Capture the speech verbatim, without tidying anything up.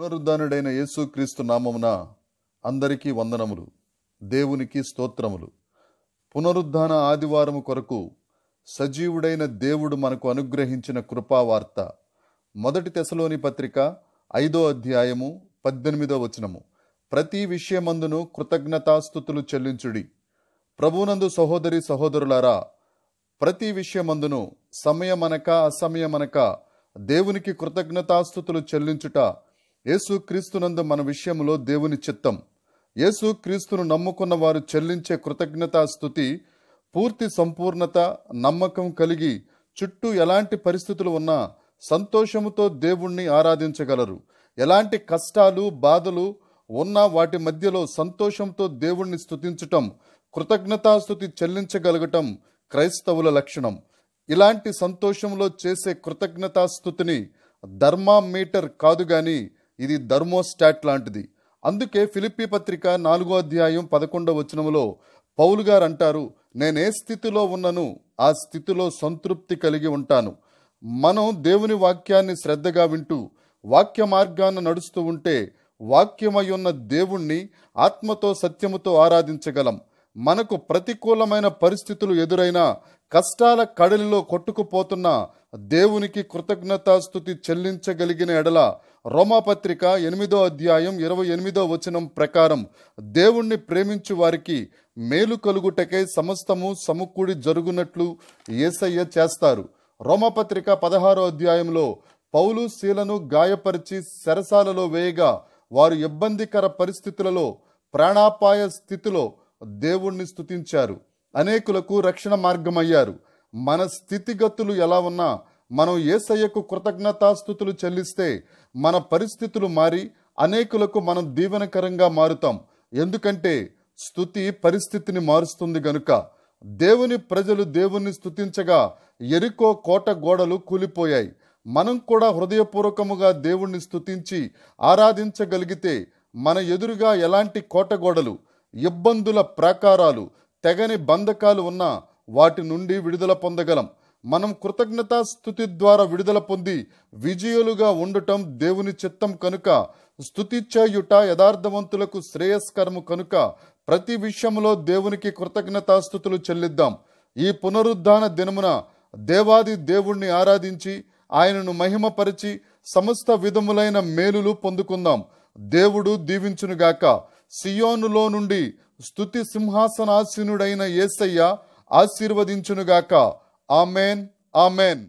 పునరుద్ధరణుడైన యేసుక్రీస్తు నామమున అందరికీ వందనములు, దేవునికి స్తోత్రములు. పునరుద్ధాన ఆదివారము కొరకు సజీవుడైన దేవుడు మనకు అనుగ్రహించిన కృపావార్త మొదటి తెసలోని పత్రిక ఐదో అధ్యాయము పద్దెనిమిదో వచనము. ప్రతి విషయమందును కృతజ్ఞతాస్తుతులు చెల్లించుడి. ప్రభునందు సహోదరి సహోదరులారా, ప్రతి విషయమందును సమయమనక అసమయమనక దేవునికి కృతజ్ఞతాస్తుతులు చెల్లించుట యేసు క్రీస్తునందు మన విషయంలో దేవుని చిత్తం. యేసు క్రీస్తును నమ్ముకున్న వారు చెల్లించే కృతజ్ఞతాస్తుతి పూర్తి సంపూర్ణత, నమ్మకం కలిగి చుట్టూ ఎలాంటి పరిస్థితులు ఉన్నా సంతోషముతో దేవుణ్ణి ఆరాధించగలరు. ఎలాంటి కష్టాలు బాధలు ఉన్నా వాటి మధ్యలో సంతోషంతో దేవుణ్ణి స్తుతించటం, కృతజ్ఞతాస్తుతి చెల్లించగలగటం క్రైస్తవుల లక్షణం. ఇలాంటి సంతోషంలో చేసే కృతజ్ఞతాస్తుతిని ధర్మామీటర్ కాదు కానీ ఇది ధర్మోస్టాట్ లాంటిది. అందుకే ఫిలిప్పీ పత్రిక నాలుగో అధ్యాయం పదకొండవ వచనములో పౌలు గారు అంటారు, నేనే స్థితిలో ఉన్నను ఆ స్థితిలో సంతృప్తి కలిగి ఉంటాను. మనం దేవుని వాక్యాన్ని శ్రద్ధగా వింటూ వాక్య మార్గాన్ని నడుస్తూ ఉంటే వాక్యమై ఉన్న దేవుణ్ణి ఆత్మతో సత్యముతో ఆరాధించగలం. మనకు ప్రతికూలమైన పరిస్థితులు ఎదురైనా, కష్టాల కడలిలో కొట్టుకుపోతున్న దేవునికి కృతజ్ఞతాస్తుతి చెల్లించగలిగిన ఎడల రోమాపత్రిక ఎనిమిదో అధ్యాయం ఇరవై ఎనిమిదో వచనం ప్రకారం దేవుణ్ణి ప్రేమించు వారికి మేలు కలుగుటకై సమస్తము సమకూడి జరుగునట్లు యేసయ్య చేస్తారు. రోమాపత్రిక పదహారో అధ్యాయంలో పౌలు శీలను గాయపరిచి చెరసాలలో వేయగా వారు ఇబ్బందికర పరిస్థితులలో ప్రాణాపాయ స్థితిలో దేవుణ్ణి స్తుతించారు, అనేకులకు రక్షణ మార్గమయ్యారు. మన స్థితిగతులు ఎలా ఉన్నా మనం యేసయ్యకు కృతజ్ఞతాస్తుతులు చెల్లిస్తే మన పరిస్థితులు మారి అనేకులకు మనం దీవెనకరంగా మారుతాం. ఎందుకంటే స్తుతి పరిస్థితిని మారుస్తుంది గనుక. దేవుని ప్రజలు దేవుణ్ణి స్తుతించగా ఎరికో కోట గోడలు కూలిపోయాయి. మనం కూడా హృదయపూర్వకముగా దేవుణ్ణి స్తుతించి ఆరాధించగలిగితే మన ఎదురుగా ఎలాంటి కోట గోడలు, ఇబ్బందుల ప్రాకారాలు, తెగని బంధకాలు ఉన్నా వాటి నుండి విడుదల పొందగలం. మనం కృతజ్ఞతాస్తుతి ద్వారా విడుదల పొంది విజయులుగా ఉండటం దేవుని చిత్తం కనుక, స్తుతి చేయుట యథార్థవంతులకు శ్రేయస్కరము కనుక ప్రతి విషయంలో దేవునికి కృతజ్ఞతాస్తుతులు చెల్లిద్దాం. ఈ పునరుద్ధాన దినమున దేవాది దేవుణ్ణి ఆరాధించి ఆయనను మహిమపరిచి సమస్త విధములైన మేలులు పొందుకుందాం. దేవుడు దీవించునుగాక. సియోనులో నుండి స్తుతి సింహాసనాసీనుడైన యేసయ్య ఆశీర్వదించునుగాక. Amen, amen.